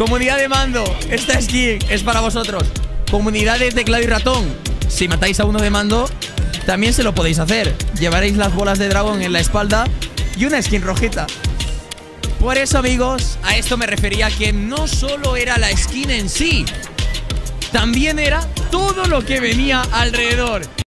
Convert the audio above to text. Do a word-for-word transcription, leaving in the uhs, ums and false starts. Comunidad de mando, esta skin es para vosotros. Comunidad de teclado y ratón, si matáis a uno de mando, también se lo podéis hacer. Llevaréis las bolas de dragón en la espalda y una skin rojita. Por eso, amigos, a esto me refería, que no solo era la skin en sí, también era todo lo que venía alrededor.